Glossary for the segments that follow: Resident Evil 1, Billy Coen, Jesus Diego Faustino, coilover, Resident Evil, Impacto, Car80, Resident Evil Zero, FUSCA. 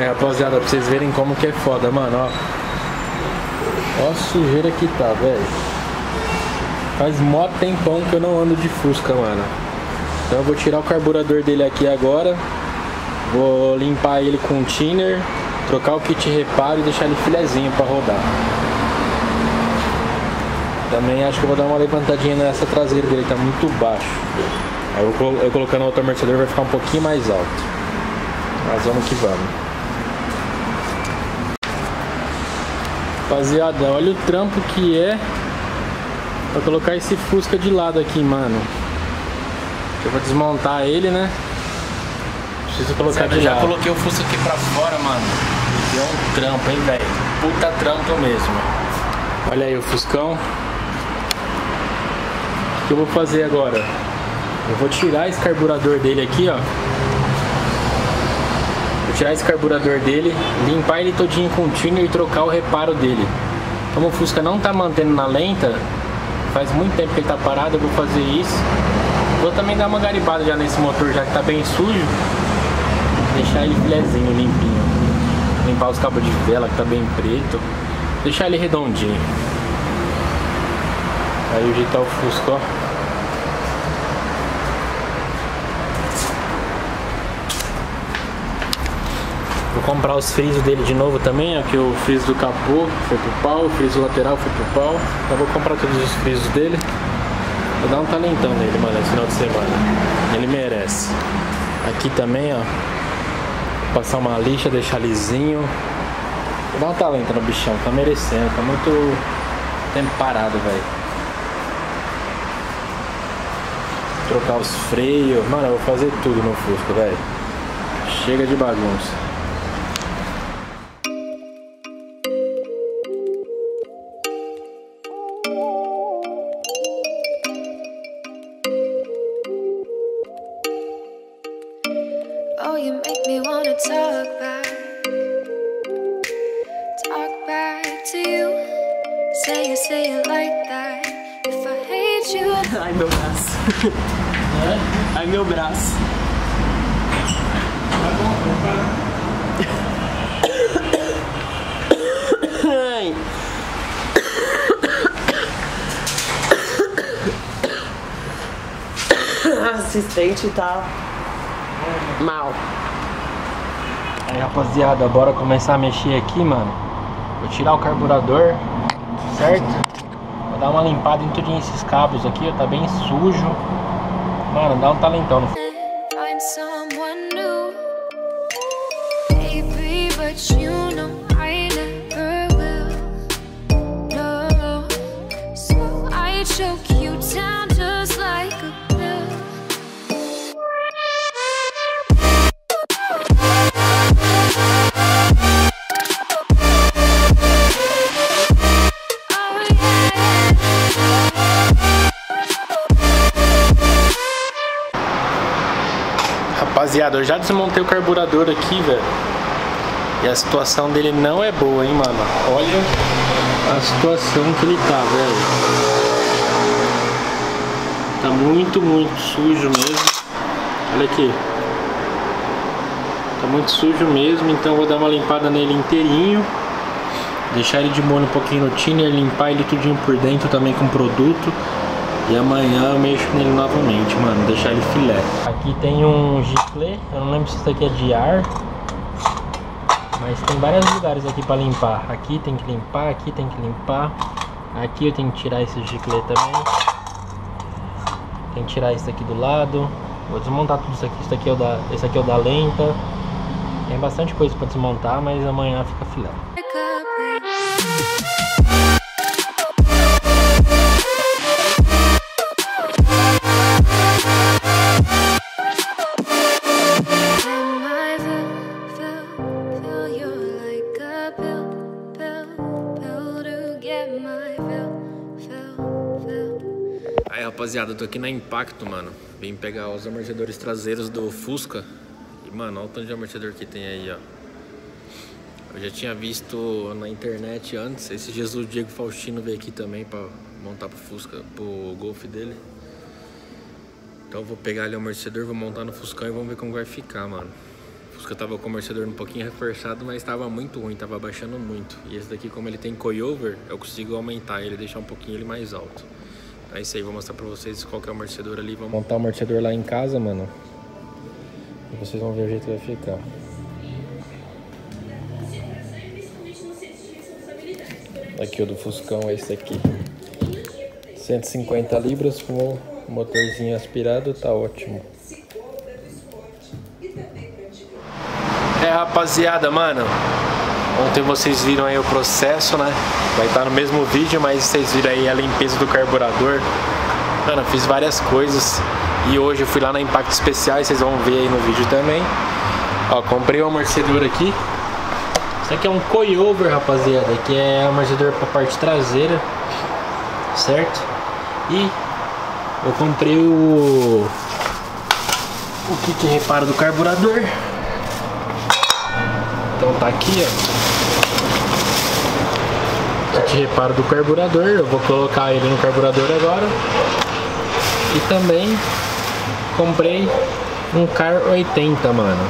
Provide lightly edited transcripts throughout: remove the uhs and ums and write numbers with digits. É, rapaziada, pra vocês verem como que é foda, mano, ó. Ó a sujeira que tá, velho. Faz mó tempão que eu não ando de Fusca, mano. Então eu vou tirar o carburador dele aqui agora. Vou limpar ele com o thinner, trocar o kit reparo e deixar ele filezinho pra rodar. Também acho que eu vou dar uma levantadinha nessa traseira dele, tá muito baixo. Aí eu colocando outro amortecedor vai ficar um pouquinho mais alto. Mas vamos que vamos. Rapaziada, olha o trampo que é pra colocar esse Fusca de lado aqui, mano. Eu vou desmontar ele, né? Preciso colocar de lado. Já coloquei o Fusca aqui pra fora, mano. Deu um trampo, hein, velho? Puta trampo mesmo. Olha aí o Fuscão. O que eu vou fazer agora? Eu vou tirar esse carburador dele aqui, ó. Vou tirar esse carburador dele, limpar ele todinho com o thinner e trocar o reparo dele. Como o Fusca não tá mantendo na lenta, faz muito tempo que ele tá parado, eu vou fazer isso. Vou também dar uma garibada já nesse motor, já que tá bem sujo. Deixar ele filezinho, limpinho. Limpar os cabos de vela, que tá bem preto. Deixar ele redondinho. Aí o jeito tá o Fusca, ó. Vou comprar os frisos dele de novo também, aqui o friso do capô foi pro pau, o friso lateral foi pro pau. Então vou comprar todos os frisos dele. Vou dar um talentão nele, mano, esse final de semana. Ele merece. Aqui também, ó. Passar uma lixa, deixar lisinho. Vou dar um talento no bichão, tá merecendo. Tá muito tempo parado, velho. Trocar os freios. Mano, eu vou fazer tudo no Fusca, velho. Chega de bagunça. Ai, meu braço. É? Ai, meu braço. Ai. A assistente tá mal. Aí, rapaziada, bora começar a mexer aqui, mano. Vou tirar o carburador, certo? Dá uma limpada em tudinho esses cabos aqui, ó, tá bem sujo. Mano, dá um talentão. Rapaziada, eu já desmontei o carburador aqui, velho. E a situação dele não é boa, hein, mano. Olha a situação que ele tá, velho. Tá muito, muito sujo mesmo. Olha aqui. Tá muito sujo mesmo, então eu vou dar uma limpada nele inteirinho. Deixar ele de molho um pouquinho no thinner, limpar ele tudinho por dentro também com produto. E amanhã eu mexo nele novamente, mano. Deixar ele filé. Aqui tem um giclê. Eu não lembro se isso aqui é de ar. Mas tem vários lugares aqui pra limpar. Aqui tem que limpar, aqui tem que limpar. Aqui eu tenho que tirar esse giclê também. Tem que tirar isso aqui do lado. Vou desmontar tudo isso aqui. Esse aqui é o da lenta. Tem bastante coisa pra desmontar, mas amanhã fica filé. Aí, rapaziada, eu tô aqui na Impacto, mano. Vim pegar os amortecedores traseiros do Fusca. E, mano, olha o tanto de amortecedor que tem aí, ó. Eu já tinha visto na internet antes. Esse Jesus Diego Faustino veio aqui também pra montar pro Fusca, pro Golf dele. Então eu vou pegar ali o amortecedor, vou montar no Fuscão e vamos ver como vai ficar, mano. Fusca tava com o amortecedor um pouquinho reforçado, mas estava muito ruim, tava abaixando muito. E esse daqui, como ele tem coilover, eu consigo aumentar ele, deixar um pouquinho ele mais alto. É isso aí, vou mostrar pra vocês qual que é o amortecedor ali. Vamos montar o amortecedor lá em casa, mano. E vocês vão ver o jeito que vai ficar. Aqui o do Fuscão é esse aqui. 150 libras com o motorzinho aspirado, tá ótimo. É, rapaziada, mano, ontem vocês viram aí o processo, né? Vai estar no mesmo vídeo, mas vocês viram aí a limpeza do carburador. Mano, fiz várias coisas e hoje eu fui lá na Impacto Especiais, vocês vão ver aí no vídeo também. Ó, comprei o amortecedor aqui. Isso aqui é um coilover, rapaziada, que é amortecedor pra parte traseira, certo? E eu comprei o kit de reparo do carburador. Então tá aqui, ó, kit de reparo do carburador, eu vou colocar ele no carburador agora. E também comprei um Car80, mano,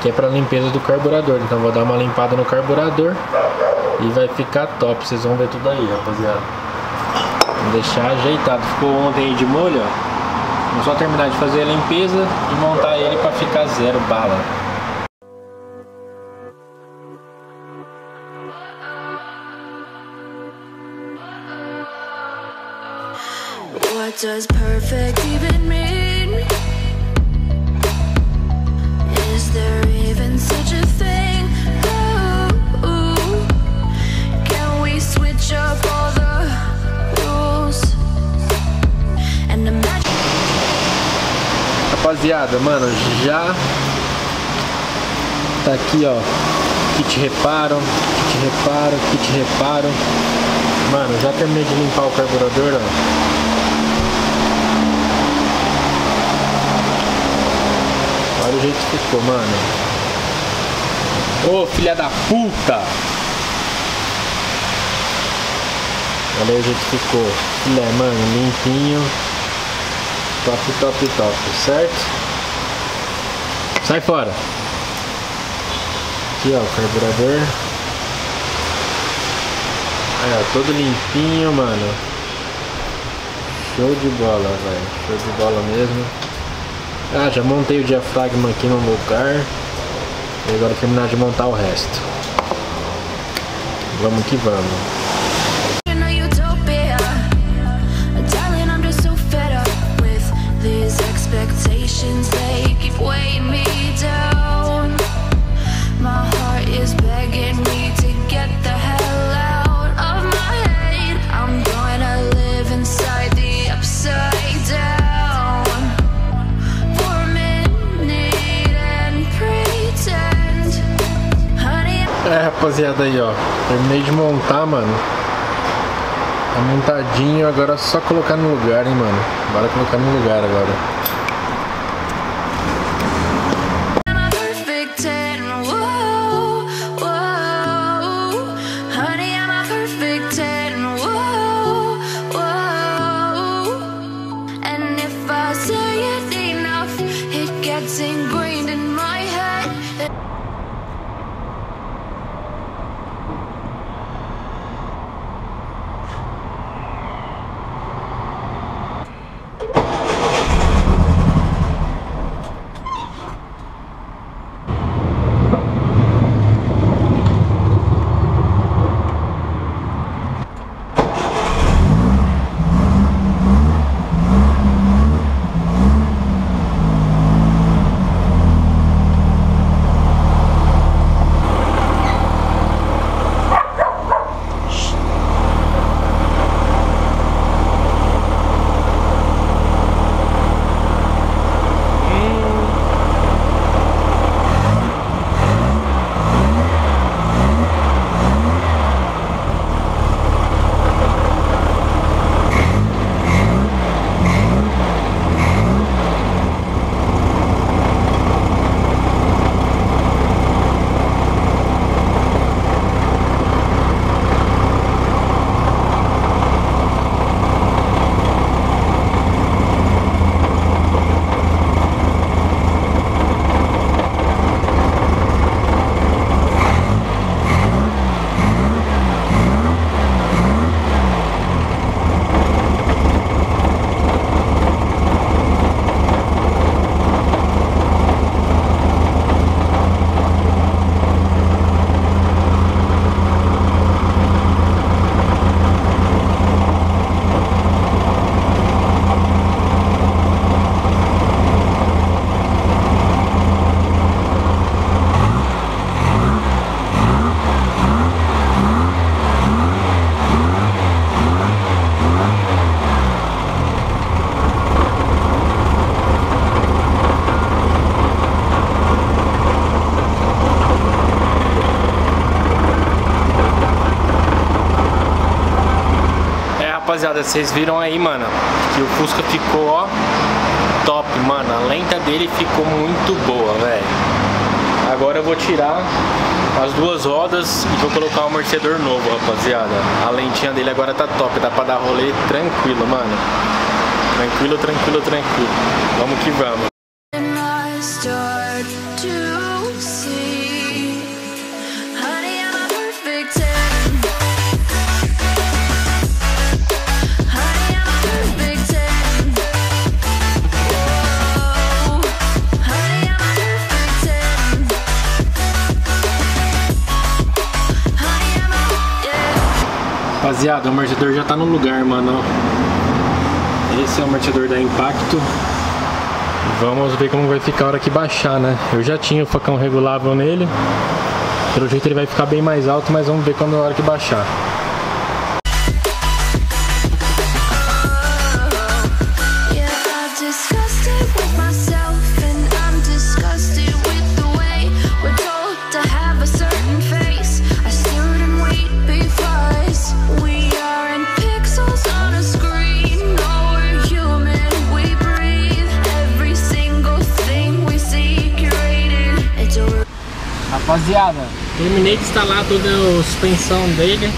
que é pra limpeza do carburador. Então vou dar uma limpada no carburador e vai ficar top, vocês vão ver tudo aí, rapaziada. Vou deixar ajeitado, ficou ontem aí de molho, ó. Vou só terminar de fazer a limpeza e montar ele pra ficar zero bala. What does perfect even mean? Is there even such a thing? Ooh, can we switch up all the rules and imagine? Rapaziada, mano, já tá aqui, ó, kit reparo. Mano, já terminei de limpar o carburador, ó. Olha o jeito que ficou, mano. Ô, filha da puta! Olha o jeito que ficou. Filé, mano, limpinho. Top, certo? Sai fora! Aqui, ó, o carburador. Aí, ó, todo limpinho, mano. Show de bola, velho. Show de bola mesmo. Ah, já montei o diafragma aqui no lugar. E agora terminar de montar o resto. Vamos que vamos. É, rapaziada, aí, ó, terminei de montar, mano. Tá montadinho, agora é só colocar no lugar, hein, mano. Bora colocar no lugar agora. rapaziada, vocês viram aí, mano, que o Fusca ficou, ó, top, mano. A lenta dele ficou muito boa, velho. Agora eu vou tirar as duas rodas e vou colocar um amortecedor novo, rapaziada. A lentinha dele agora tá top, dá pra dar rolê tranquilo, mano. Tranquilo, tranquilo, tranquilo. Vamos que vamos. Rapaziada, o amortecedor já tá no lugar, mano. Esse é o amortecedor da Impacto. Vamos ver como vai ficar a hora que baixar, né? Eu já tinha o facão regulável nele. Pelo jeito ele vai ficar bem mais alto, mas vamos ver quando a hora que baixar. Rapaziada, terminei de instalar toda a suspensão dele,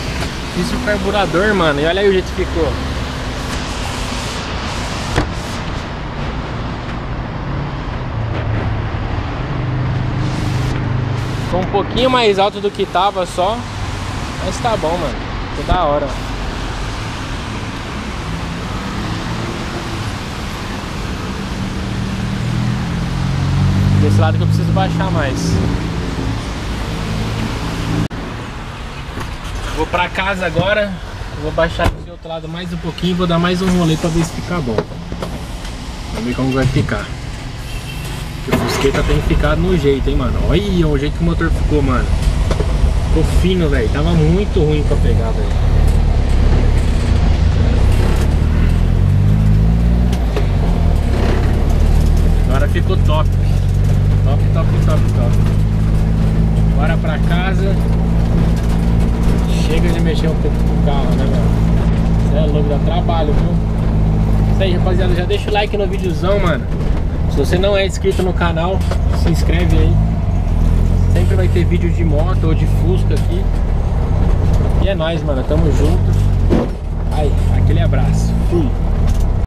fiz o carburador, mano, e olha aí o jeito que ficou. Ficou um pouquinho mais alto do que tava só, mas tá bom, mano, ficou da hora. Desse lado que eu preciso baixar mais. Vou pra casa agora, vou baixar desse outro lado mais um pouquinho, vou dar mais um rolê pra ver se fica bom. Vamos ver como vai ficar. O Fusqueta tem ficado no jeito, hein, mano. Olha o jeito que o motor ficou, mano. Ficou fino, velho. Tava muito ruim pra pegar, velho. Agora ficou top. Top, top, top, top. Bora pra casa. Chega de mexer um pouco com o carro, né, mano? Isso é louco, dá trabalho, viu? Isso aí, rapaziada, já deixa o like no videozão, mano. Se você não é inscrito no canal, se inscreve aí. Sempre vai ter vídeo de moto ou de Fusca aqui. E é nóis, mano, tamo junto. Aí, aquele abraço. Fui.